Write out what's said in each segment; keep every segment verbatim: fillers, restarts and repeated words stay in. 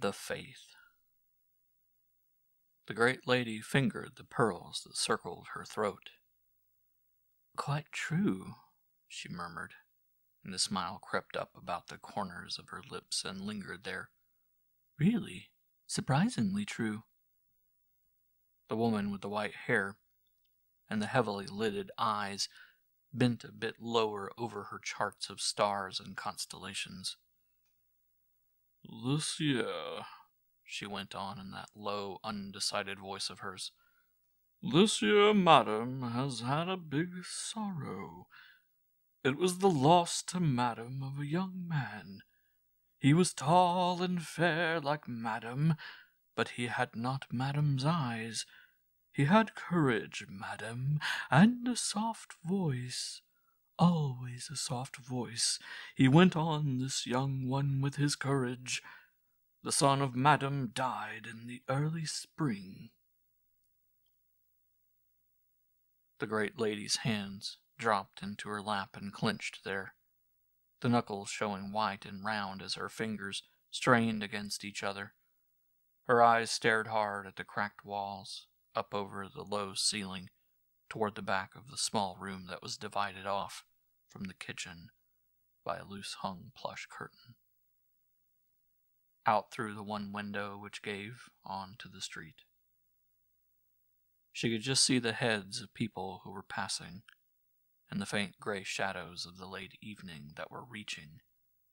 the faith. The great lady fingered the pearls that circled her throat. "Quite true," she murmured, and the smile crept up about the corners of her lips and lingered there. "Really, surprisingly true." The woman with the white hair and the heavily lidded eyes bent a bit lower over her charts of stars and constellations. "This year," she went on in that low, undecided voice of hers, "this year, madam, has had a big sorrow. It was the loss to madam of a young man. He was tall and fair like madam, but he had not madam's eyes. He had courage, madam, and a soft voice, always a soft voice. He went on, this young one, with his courage. The son of madam died in the early spring." The great lady's hands dropped into her lap and clenched there, the knuckles showing white and round as her fingers strained against each other. Her eyes stared hard at the cracked walls, up over the low ceiling, toward the back of the small room that was divided off from the kitchen by a loose-hung plush curtain. Out through the one window which gave on to the street, she could just see the heads of people who were passing, and the faint gray shadows of the late evening that were reaching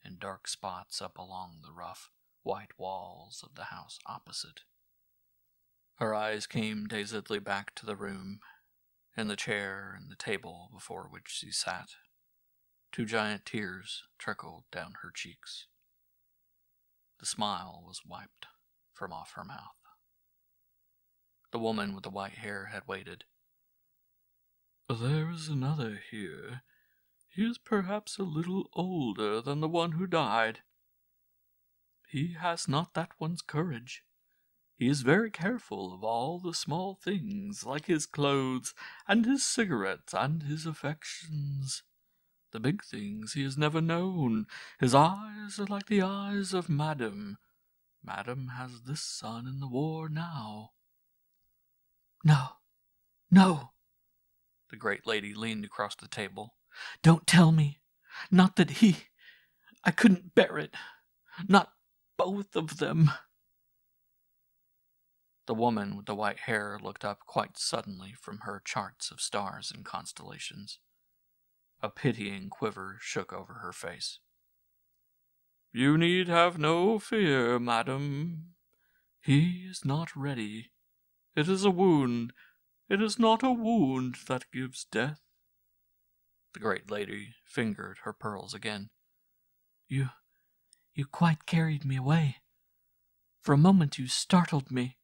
in dark spots up along the rough, white walls of the house opposite. Her eyes came dazedly back to the room, and the chair and the table before which she sat. Two giant tears trickled down her cheeks. The smile was wiped from off her mouth. The woman with the white hair had waited. "There is another here. He is perhaps a little older than the one who died. He has not that one's courage. He is very careful of all the small things, like his clothes, and his cigarettes, and his affections. The big things he has never known. His eyes are like the eyes of madam. Madam has this son in the war now." "No, no," the great lady leaned across the table. "Don't tell me. Not that he... I couldn't bear it. Not both of them." The woman with the white hair looked up quite suddenly from her charts of stars and constellations. A pitying quiver shook over her face. "You need have no fear, madam. He is not ready. It is a wound. It is not a wound that gives death." The great lady fingered her pearls again. You, you quite carried me away. For a moment you startled me."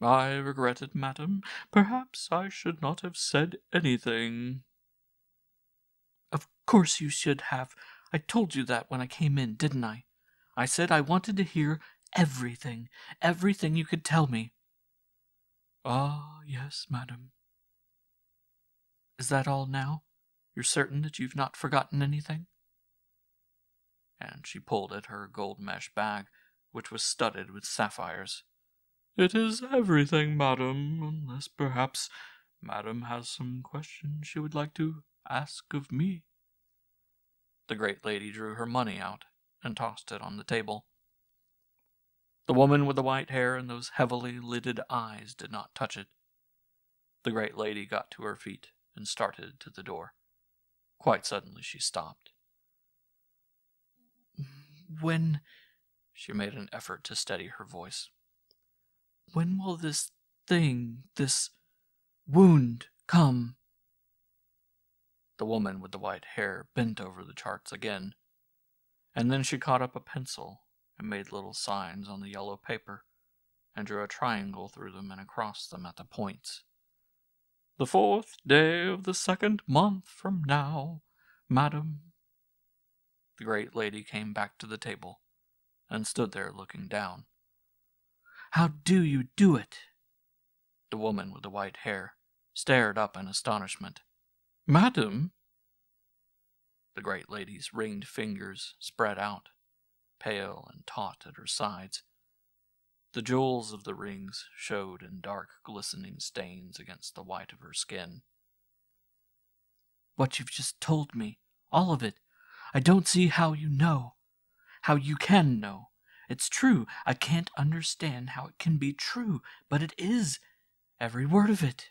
"I regret it, madam. Perhaps I should not have said anything." "Of course you should have. I told you that when I came in, didn't I? I said I wanted to hear everything, everything you could tell me." "Ah, yes, madam." "Is that all now? You're certain that you've not forgotten anything?" And she pulled at her gold mesh bag, which was studded with sapphires. "It is everything, madam, unless perhaps madam has some question she would like to ask of me." The great lady drew her money out and tossed it on the table. The woman with the white hair and those heavily lidded eyes did not touch it. The great lady got to her feet and started to the door. Quite suddenly she stopped. "When," she made an effort to steady her voice, "when will this thing, this wound, come?" The woman with the white hair bent over the charts again, and then she caught up a pencil and made little signs on the yellow paper and drew a triangle through them and across them at the points. "The fourth day of the second month from now, madam." The great lady came back to the table and stood there looking down. "How do you do it?" The woman with the white hair stared up in astonishment. "Madam!" The great lady's ringed fingers spread out, pale and taut at her sides. The jewels of the rings showed in dark, glistening stains against the white of her skin. "What you've just told me, all of it, I don't see how you know, how you can know. It's true. I can't understand how it can be true, but it is, every word of it."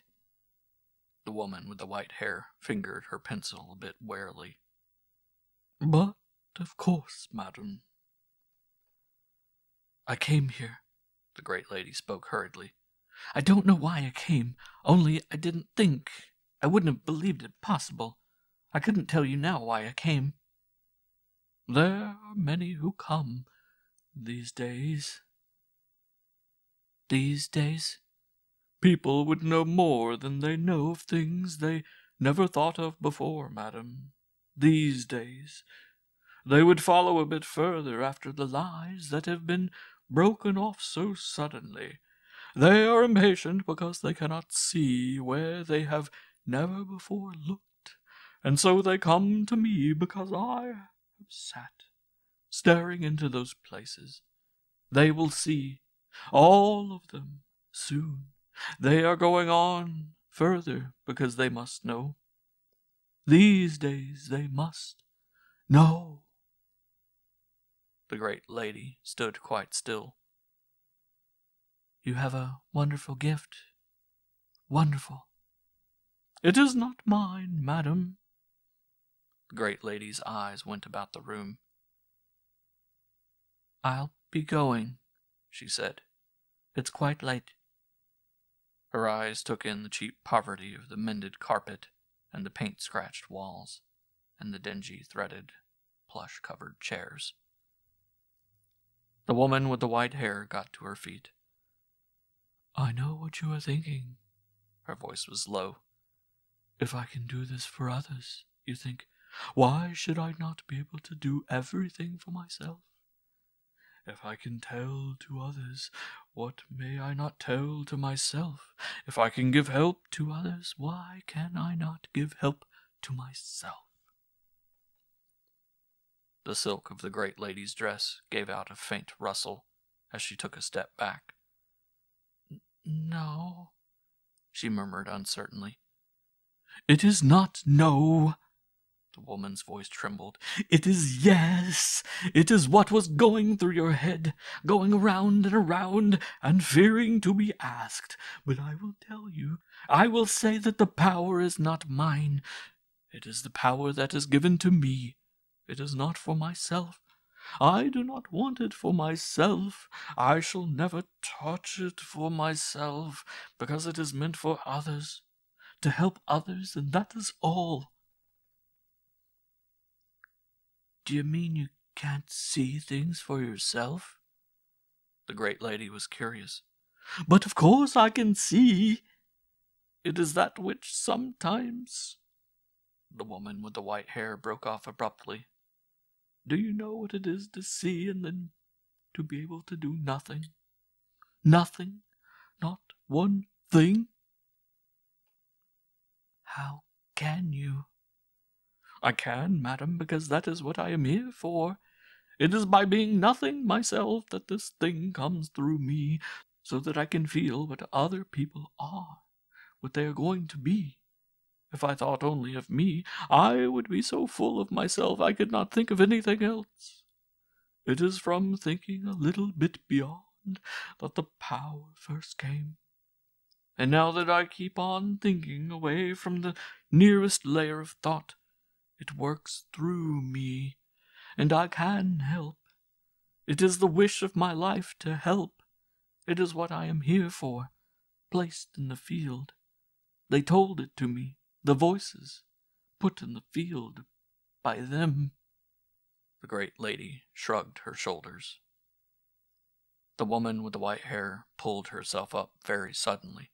The woman with the white hair fingered her pencil a bit warily. "But, of course, madam." "I came here," the great lady spoke hurriedly. "I don't know why I came, only I didn't think. I wouldn't have believed it possible. I couldn't tell you now why I came." "There are many who come these days." "These days?" "People would know more than they know of things they never thought of before, madam. These days. They would follow a bit further after the lies that have been broken off so suddenly. They are impatient because they cannot see where they have never before looked, and so they come to me because I have sat staring into those places. They will see, all of them, soon. They are going on further because they must know. These days they must know." The great lady stood quite still. "You have a wonderful gift. Wonderful." "It is not mine, madam." The great lady's eyes went about the room. "I'll be going," she said. "It's quite late." Her eyes took in the cheap poverty of the mended carpet and the paint-scratched walls and the dingy, threaded, plush-covered chairs. The woman with the white hair got to her feet. "I know what you are thinking." Her voice was low. "If I can do this for others, you think, why should I not be able to do everything for myself? If I can tell to others, what may I not tell to myself? If I can give help to others, why can I not give help to myself?" The silk of the great lady's dress gave out a faint rustle as she took a step back. "No," she murmured uncertainly. "It is not no." The woman's voice trembled. "It is yes. It is what was going through your head, going around and around, and fearing to be asked. But I will tell you, I will say that the power is not mine. It is the power that is given to me. It is not for myself. I do not want it for myself. I shall never touch it for myself, because it is meant for others, to help others, and that is all." "Do you mean you can't see things for yourself?" The great lady was curious. "But of course I can see. It is that which sometimes—" The woman with the white hair broke off abruptly. "Do you know what it is to see and then to be able to do nothing? Nothing, not one thing?" "How can you?" "I can, madam, because that is what I am here for. It is by being nothing myself that this thing comes through me, so that I can feel what other people are, what they are going to be. If I thought only of me, I would be so full of myself I could not think of anything else. It is from thinking a little bit beyond that the power first came. And now that I keep on thinking away from the nearest layer of thought, it works through me, and I can help. It is the wish of my life to help. It is what I am here for, placed in the field. They told it to me, the voices, put in the field by them." The great lady shrugged her shoulders. The woman with the white hair pulled herself up very suddenly.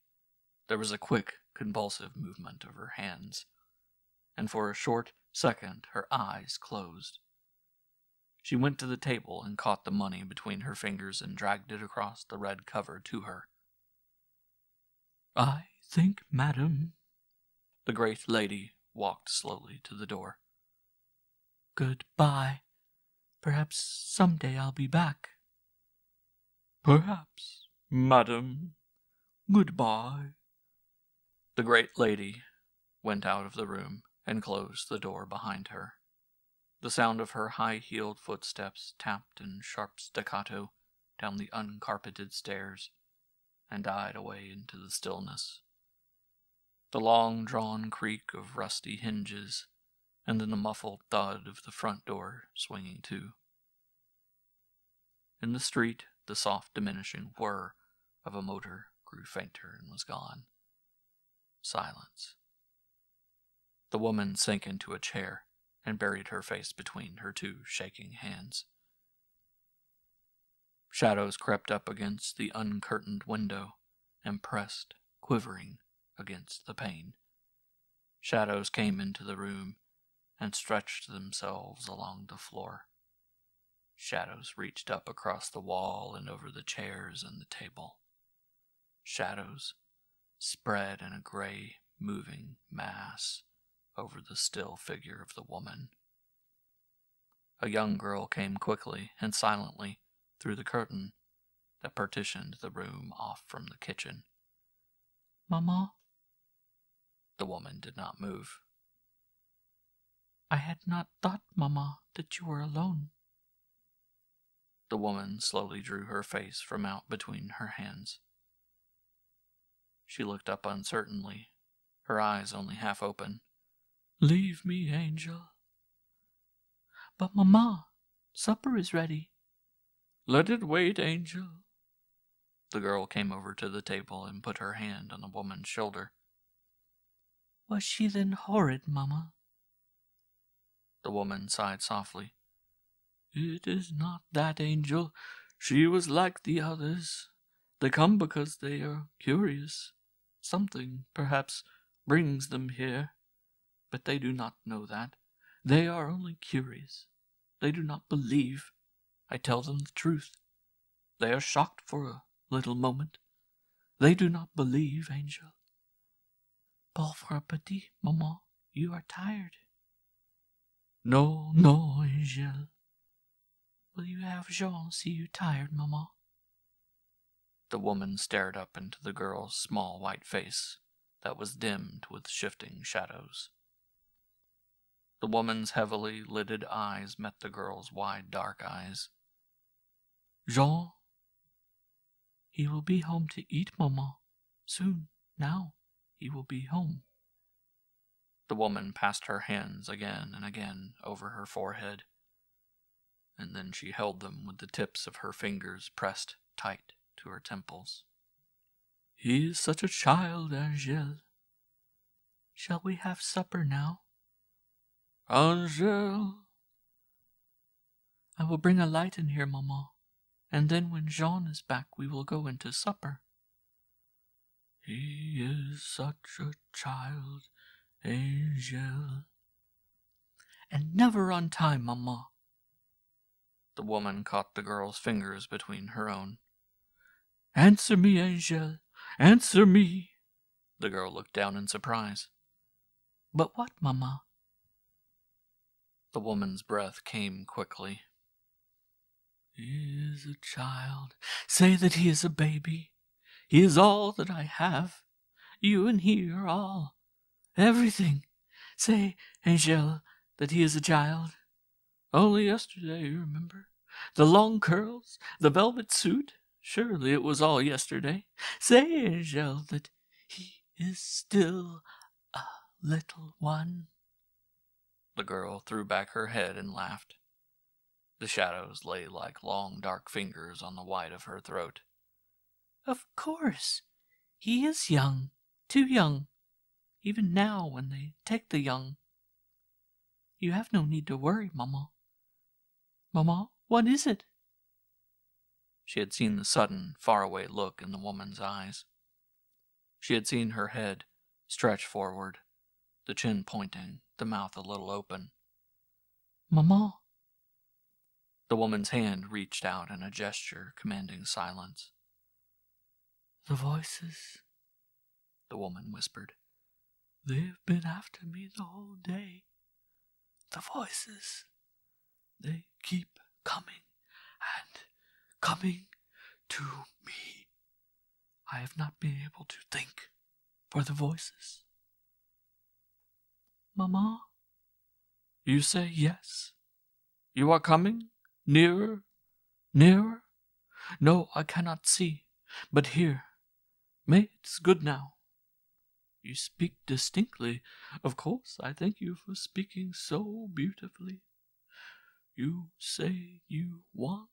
There was a quick, convulsive movement of her hands, and for a short second her eyes closed. She went to the table and caught the money between her fingers and dragged it across the red cover to her. "I think, madam—" The great lady walked slowly to the door. "Goodbye. Perhaps some day I'll be back." "Perhaps, madam. Goodbye." The great lady went out of the room and closed the door behind her. The sound of her high-heeled footsteps tapped in sharp staccato down the uncarpeted stairs and died away into the stillness. The long-drawn creak of rusty hinges, and then the muffled thud of the front door swinging to. In the street, the soft diminishing whir of a motor grew fainter and was gone. Silence. The woman sank into a chair and buried her face between her two shaking hands. Shadows crept up against the uncurtained window and pressed, quivering, against the pane. Shadows came into the room and stretched themselves along the floor. Shadows reached up across the wall and over the chairs and the table. Shadows spread in a gray, moving mass over the still figure of the woman. A young girl came quickly and silently through the curtain that partitioned the room off from the kitchen. "Mamma?" The woman did not move. "I had not thought, Mamma, that you were alone." The woman slowly drew her face from out between her hands. She looked up uncertainly, her eyes only half open. "Leave me, angel." "But, Mamma, supper is ready." "Let it wait, angel." The girl came over to the table and put her hand on the woman's shoulder. "Was she then horrid, Mamma?" The woman sighed softly. "It is not that, angel. She was like the others. They come because they are curious. Something, perhaps, brings them here. But they do not know that. They are only curious. They do not believe. I tell them the truth. They are shocked for a little moment. They do not believe, angel." "Pauvre petit, Maman, you are tired." "No, no, Angel." "Will you have Jean see you tired, Maman?" The woman stared up into the girl's small white face that was dimmed with shifting shadows. The woman's heavily lidded eyes met the girl's wide dark eyes. "Jean?" "He will be home to eat, Maman. Soon, now, he will be home." The woman passed her hands again and again over her forehead, and then she held them with the tips of her fingers pressed tight to her temples. "He is such a child, Angel." "Shall we have supper now?" "Angel!" "I will bring a light in here, Maman, and then when Jean is back we will go into supper." "He is such a child, Angel." "And never on time, Mamma." The woman caught the girl's fingers between her own. "Answer me, Angel, answer me." The girl looked down in surprise. "But what, Mamma?" The woman's breath came quickly. "He is a child. Say that he is a baby. He is all that I have. You and he are all. Everything. Say, Angel, that he is a child. Only yesterday, you remember? The long curls, the velvet suit. Surely it was all yesterday. Say, Angel, that he is still a little one." The girl threw back her head and laughed. The shadows lay like long dark fingers on the white of her throat. "Of course. He is young. Too young. Even now when they take the young. You have no need to worry, Maman. Maman, what is it?" She had seen the sudden, faraway look in the woman's eyes. She had seen her head stretch forward, the chin pointing, the mouth a little open. "Maman." The woman's hand reached out in a gesture commanding silence. "The voices," the woman whispered. "They've been after me the whole day. The voices. They keep coming and coming to me. I have not been able to think for the voices. Mamma, you say yes. You are coming nearer, nearer. No, I cannot see, but hear. It's good now. You speak distinctly. Of course, I thank you for speaking so beautifully. You say you want,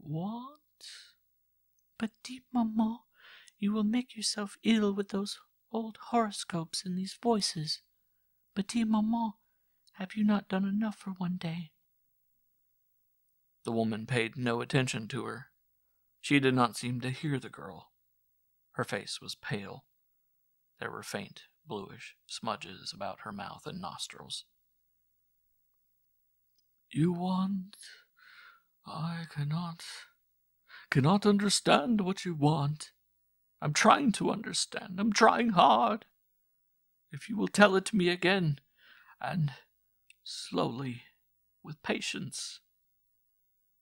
want. But deep Maman, you will make yourself ill with those old horoscopes and these voices. But deep Maman, have you not done enough for one day? The woman paid no attention to her. She did not seem to hear the girl. Her face was pale. There were faint, bluish smudges about her mouth and nostrils. You want... I cannot... cannot understand what you want. I'm trying to understand. I'm trying hard. If you will tell it to me again, and slowly, with patience.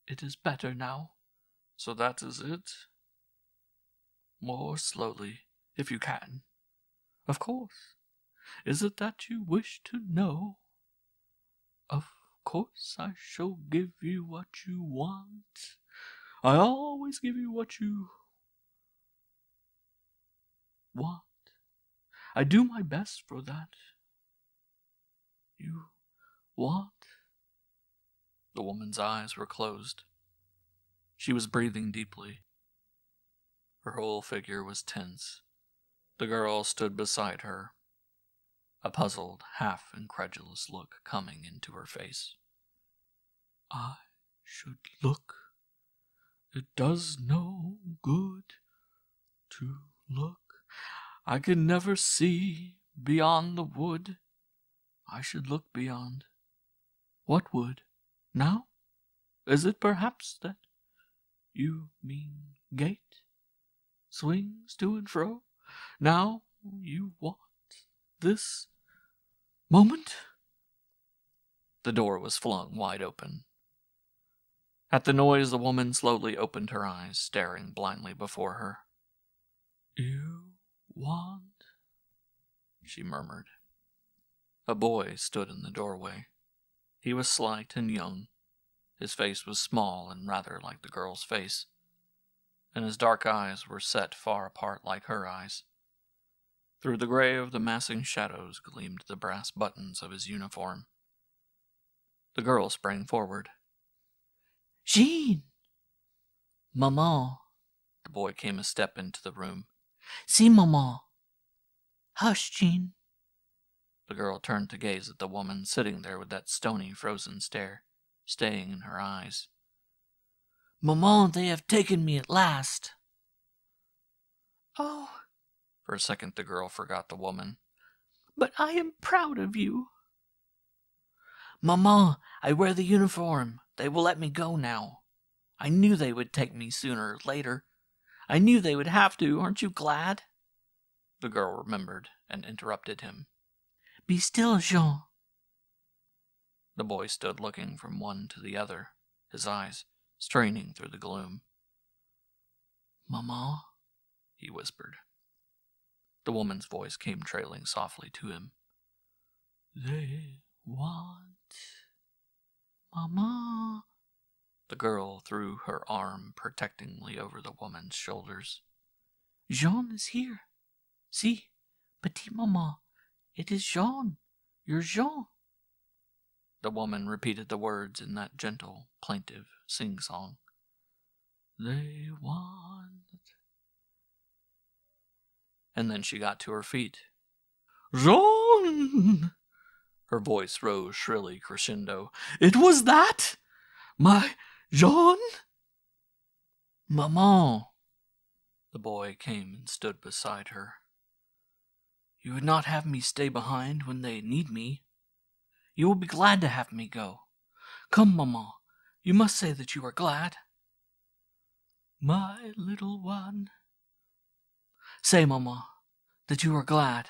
It is better now. So that is it. More slowly, if you can. Of course. Is it that you wish to know? Of course I shall give you what you want. I always give you what you want. I do my best for that. You want? The woman's eyes were closed. She was breathing deeply. Her whole figure was tense. The girl stood beside her, a puzzled, half-incredulous look coming into her face. I should look. It does no good to look. I can never see beyond the wood. I should look beyond. What wood? Now? Is it perhaps that you mean gate? Swings to and fro? Now you want this moment? The door was flung wide open. At the noise, the woman slowly opened her eyes, staring blindly before her. You want? She murmured. A boy stood in the doorway. He was slight and young. His face was small and rather like the girl's face, and his dark eyes were set far apart like her eyes. Through the gray of the massing shadows gleamed the brass buttons of his uniform. The girl sprang forward. Jean! Maman! The boy came a step into the room. See, Maman! Hush, Jean! The girl turned to gaze at the woman sitting there with that stony, frozen stare, staying in her eyes. Maman, they have taken me at last. Oh. For a second the girl forgot the woman. But I am proud of you. Maman, I wear the uniform. They will let me go now. I knew they would take me sooner or later. I knew they would have to. Aren't you glad? The girl remembered and interrupted him. Be still, Jean. The boy stood looking from one to the other, his eyes straining through the gloom. Maman, he whispered. The woman's voice came trailing softly to him. They want... Maman... The girl threw her arm protectingly over the woman's shoulders. Jean is here. See, petite maman, it is Jean. You're Jean. The woman repeated the words in that gentle, plaintive sing-song. They want... And then she got to her feet. Jean! Her voice rose shrilly crescendo. It was that? My Jean? Maman! The boy came and stood beside her. You would not have me stay behind when they need me. You will be glad to have me go. Come, Maman, you must say that you are glad. My little one. Say, Maman, that you are glad.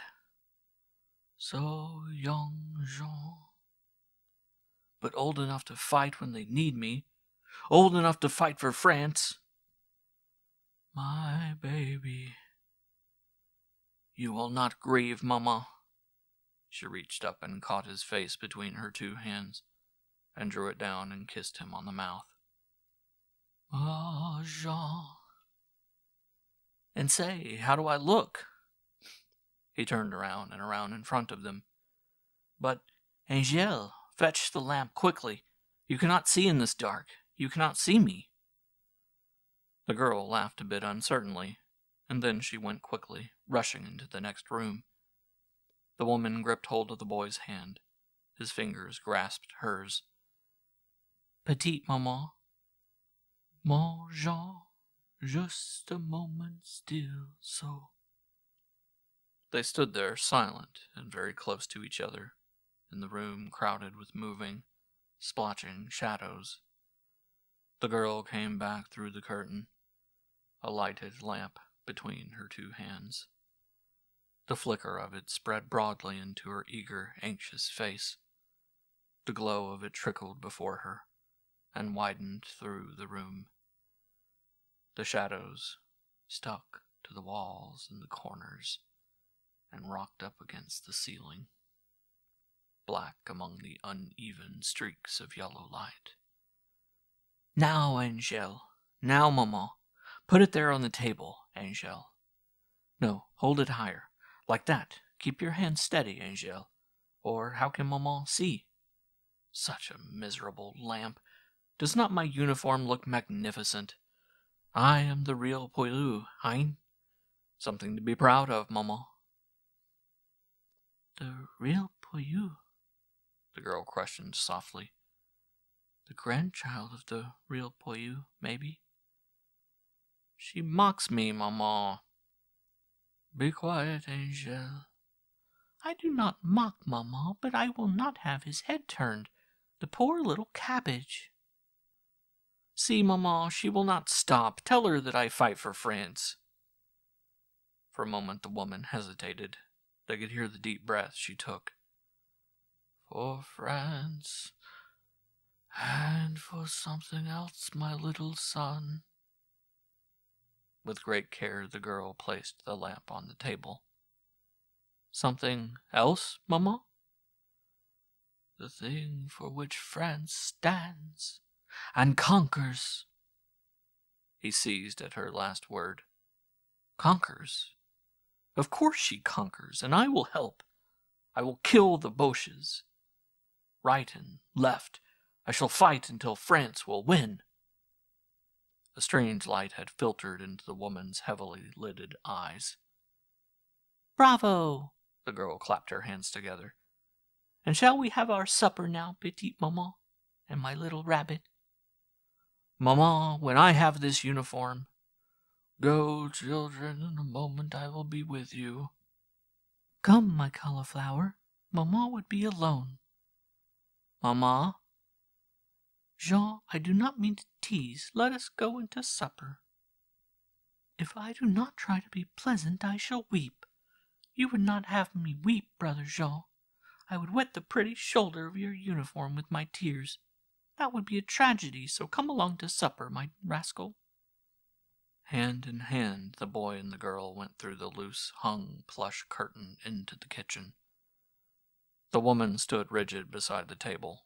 So young, Jean. but old enough to fight when they need me, old enough to fight for France. My baby. You will not grieve, Mama. She reached up and caught his face between her two hands and drew it down and kissed him on the mouth. Ah, Jean. And say, how do I look? He turned around and around in front of them. But, Angèle, fetch the lamp quickly. You cannot see in this dark. You cannot see me. The girl laughed a bit uncertainly, and then she went quickly, rushing into the next room. The woman gripped hold of the boy's hand. His fingers grasped hers. Petite maman. Mon Jean, just a moment still so. They stood there, silent and very close to each other, in the room crowded with moving, splotching shadows. The girl came back through the curtain, a lighted lamp between her two hands. The flicker of it spread broadly into her eager, anxious face. The glow of it trickled before her, and widened through the room. The shadows stuck to the walls and the corners, and rocked up against the ceiling, black among the uneven streaks of yellow light. Now, Angèle, now, Maman, put it there on the table, Angèle. No, hold it higher, like that. Keep your hand steady, Angèle, or how can Maman see? Such a miserable lamp. Does not my uniform look magnificent? I am the real Poilu, hein? Something to be proud of, Maman. The real Poilu, the girl questioned softly. The grandchild of the real Poilu, maybe? She mocks me, Maman. Be quiet, Angèle. I do not mock, Maman, but I will not have his head turned. The poor little cabbage. See, Maman, she will not stop. Tell her that I fight for France. For a moment the woman hesitated. They could hear the deep breath she took. For France, and for something else, my little son. With great care, the girl placed the lamp on the table. Something else, Maman? The thing for which France stands and conquers. He seized at her last word. Conquers? Of course she conquers, and I will help. I will kill the Boches. Right and left. I shall fight until France will win. A strange light had filtered into the woman's heavily lidded eyes. Bravo! The girl clapped her hands together. And shall we have our supper now, petite maman, and my little rabbit? Maman, when I have this uniform... Go, children, in a moment I will be with you. Come, my cauliflower, Mamma would be alone. Mamma? Jean, I do not mean to tease. Let us go into supper. If I do not try to be pleasant, I shall weep. You would not have me weep, brother Jean. I would wet the pretty shoulder of your uniform with my tears. That would be a tragedy, so come along to supper, my rascal. Hand in hand, the boy and the girl went through the loose, hung, plush curtain into the kitchen. The woman stood rigid beside the table.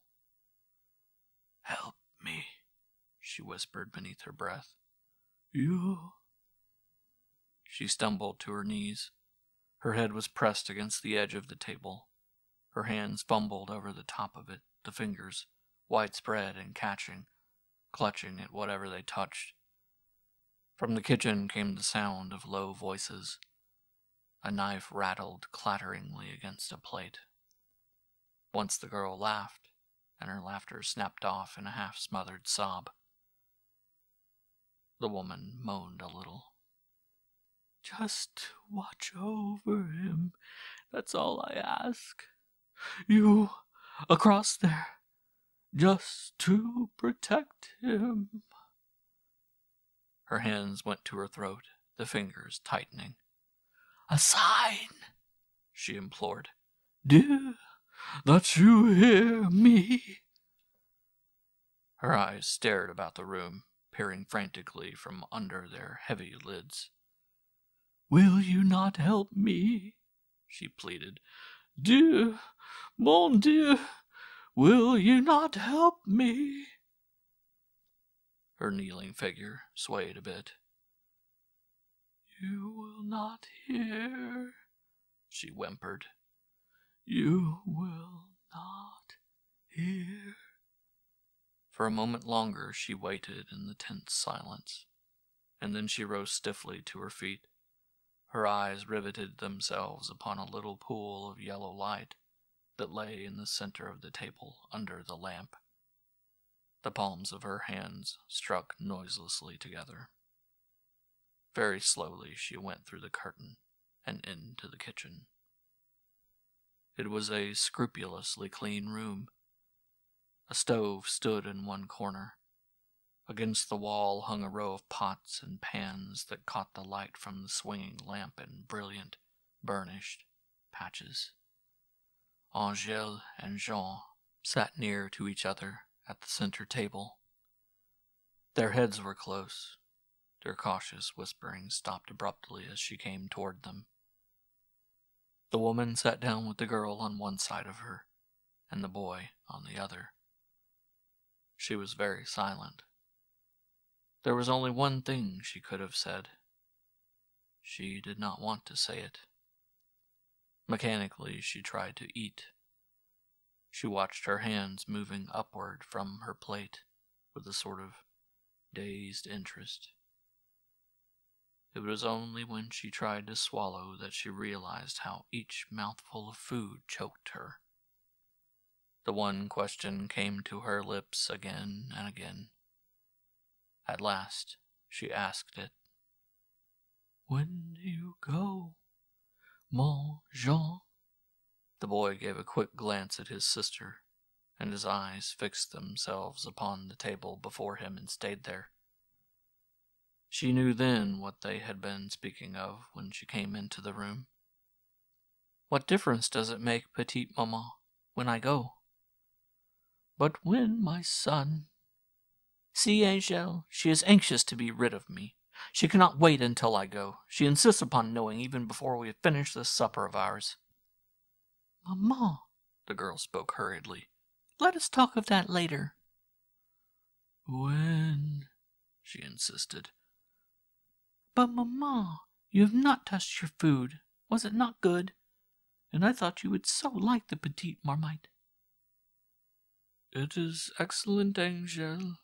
Help me, she whispered beneath her breath. You? She stumbled to her knees. Her head was pressed against the edge of the table. Her hands fumbled over the top of it, the fingers, widespread and catching, clutching at whatever they touched. From the kitchen came the sound of low voices. A knife rattled clatteringly against a plate. Once the girl laughed, and her laughter snapped off in a half-smothered sob. The woman moaned a little. Just watch over him, that's all I ask. You, across there, just to protect him. Her hands went to her throat, the fingers tightening. A sign, she implored. Dear, that you hear me. Her eyes stared about the room, peering frantically from under their heavy lids. "Will you not help me?" she pleaded. "Dieu, mon Dieu, will you not help me?" Her kneeling figure swayed a bit. "You will not hear," she whimpered. "You will not hear." For a moment longer she waited in the tense silence, and then she rose stiffly to her feet. Her eyes riveted themselves upon a little pool of yellow light that lay in the center of the table under the lamp. The palms of her hands struck noiselessly together. Very slowly she went through the curtain and into the kitchen. It was a scrupulously clean room. A stove stood in one corner. Against the wall hung a row of pots and pans that caught the light from the swinging lamp in brilliant, burnished patches. Angèle and Jean sat near to each other at the center table. Their heads were close. Their cautious whispering stopped abruptly as she came toward them. The woman sat down with the girl on one side of her, and the boy on the other. She was very silent. There was only one thing she could have said. She did not want to say it. Mechanically, she tried to eat. She watched her hands moving upward from her plate with a sort of dazed interest. It was only when she tried to swallow that she realized how each mouthful of food choked her. The one question came to her lips again and again. At last, she asked it. "When do you go, mon Jean?" The boy gave a quick glance at his sister, and his eyes fixed themselves upon the table before him and stayed there. She knew then what they had been speaking of when she came into the room. "What difference does it make, petite maman, when I go?" "But when, my son—" "See, Angèle, she is anxious to be rid of me. She cannot wait until I go. She insists upon knowing even before we have finished this supper of ours." "Maman," the girl spoke hurriedly, "let us talk of that later." "When?" she insisted. "But, Maman, you have not touched your food. Was it not good? And I thought you would so like the petite marmite." "It is excellent, Angèle."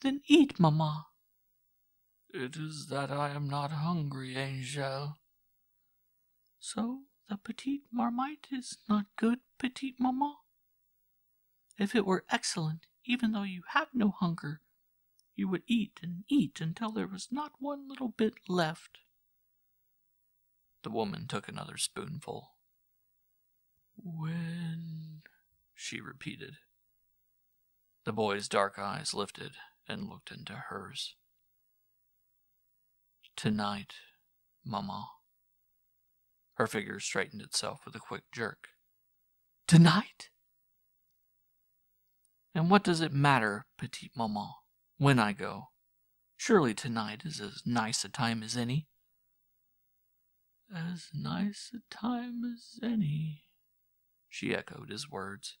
"Then eat, Mamma." "It is that I am not hungry, Angèle." "So the petite marmite is not good, petite Mamma? If it were excellent, even though you have no hunger, you would eat and eat until there was not one little bit left." The woman took another spoonful. "When?" she repeated. The boy's dark eyes lifted and looked into hers. "Tonight, Mamma." Her figure straightened itself with a quick jerk. "Tonight? And what does it matter, petite Mamma, when I go? Surely tonight is as nice a time as any." "As nice a time as any," she echoed his words.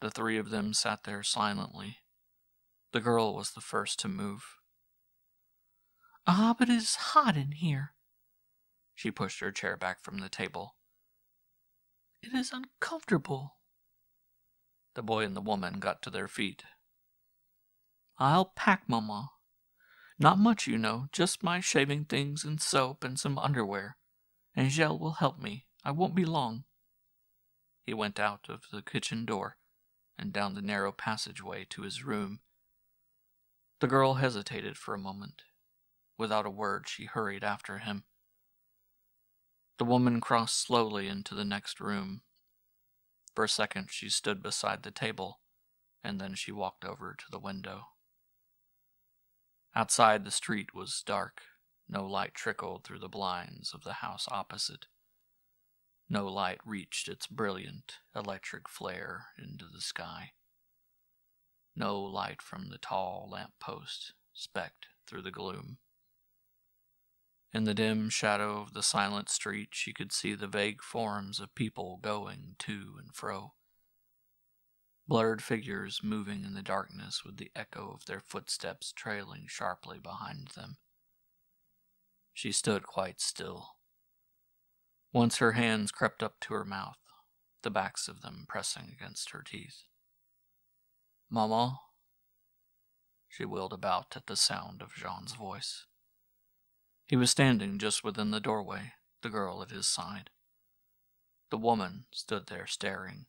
The three of them sat there silently. The girl was the first to move. "Ah, but it is hot in here." She pushed her chair back from the table. "It is uncomfortable." The boy and the woman got to their feet. "I'll pack, Mamma. Not much, you know, just my shaving things and soap and some underwear. Angèle will help me. I won't be long." He went out of the kitchen door and down the narrow passageway to his room. The girl hesitated for a moment. Without a word, she hurried after him. The woman crossed slowly into the next room. For a second, she stood beside the table, and then she walked over to the window. Outside, the street was dark. No light trickled through the blinds of the house opposite. No light reached its brilliant electric flare into the sky. No light from the tall lamppost specked through the gloom. In the dim shadow of the silent street, she could see the vague forms of people going to and fro. Blurred figures moving in the darkness with the echo of their footsteps trailing sharply behind them. She stood quite still. Once her hands crept up to her mouth, the backs of them pressing against her teeth. "Mama?" She wheeled about at the sound of Jean's voice. He was standing just within the doorway, the girl at his side. The woman stood there staring.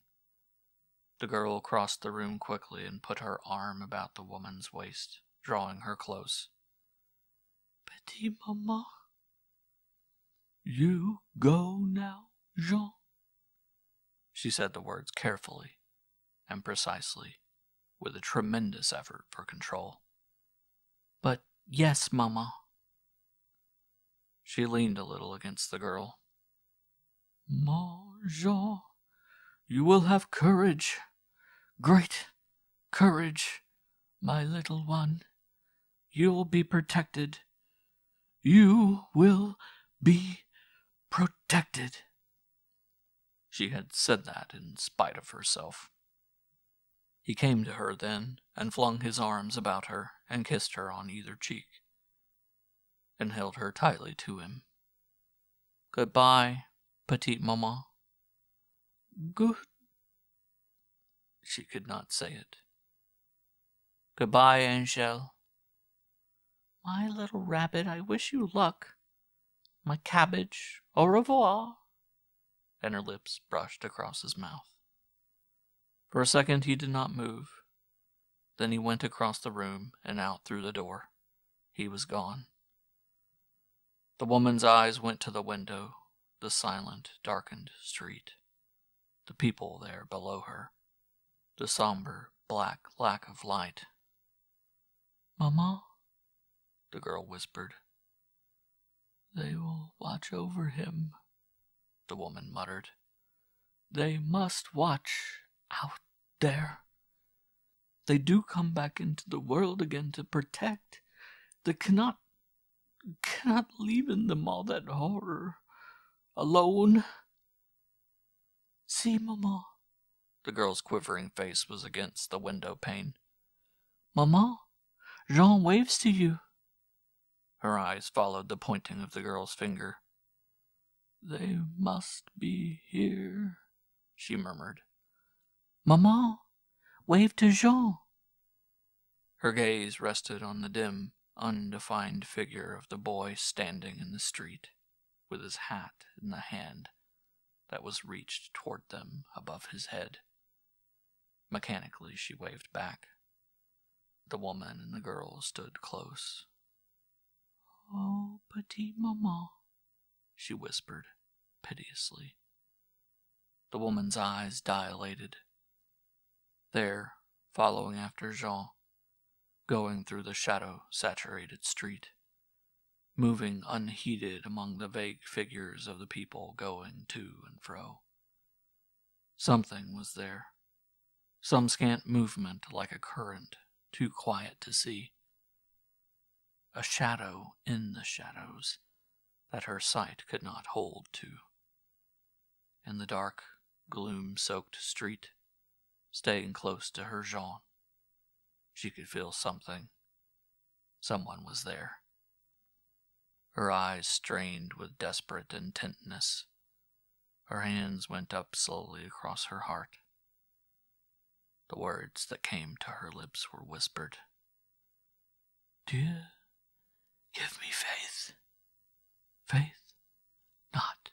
The girl crossed the room quickly and put her arm about the woman's waist, drawing her close. "Petit Maman, you go now, Jean?" She said the words carefully and precisely, with a tremendous effort for control. "But yes, Mama." She leaned a little against the girl. "Mon Jean, you will have courage, great courage, my little one. You will be protected. You will be protected." She had said that in spite of herself. He came to her then, and flung his arms about her, and kissed her on either cheek, and held her tightly to him. "Goodbye, Petite Maman." "Good..." She could not say it. "Goodbye, Angel." "My little rabbit, I wish you luck. My cabbage, au revoir." And her lips brushed across his mouth. For a second he did not move. Then he went across the room and out through the door. He was gone. The woman's eyes went to the window, the silent, darkened street, the people there below her, the somber, black lack of light. "Mama," the girl whispered. "They will watch over him," the woman muttered. "They must watch out there. They do come back into the world again to protect. They cannot, cannot leave in them all that horror. Alone. See, Maman." The girl's quivering face was against the window pane. "Maman, Jean waves to you." Her eyes followed the pointing of the girl's finger. "They must be here," she murmured. "Maman, wave to Jean." Her gaze rested on the dim, undefined figure of the boy standing in the street, with his hat in the hand that was reached toward them above his head. Mechanically she waved back. The woman and the girl stood close. "Oh, Petite Maman," she whispered piteously. The woman's eyes dilated. There, following after Jean, going through the shadow-saturated street, moving unheeded among the vague figures of the people going to and fro. Something was there, some scant movement like a current, too quiet to see. A shadow in the shadows that her sight could not hold to. In the dark, gloom-soaked street, staying close to her Jean, she could feel something. Someone was there. Her eyes strained with desperate intentness. Her hands went up slowly across her heart. The words that came to her lips were whispered. "Dieu, give me faith. Faith, not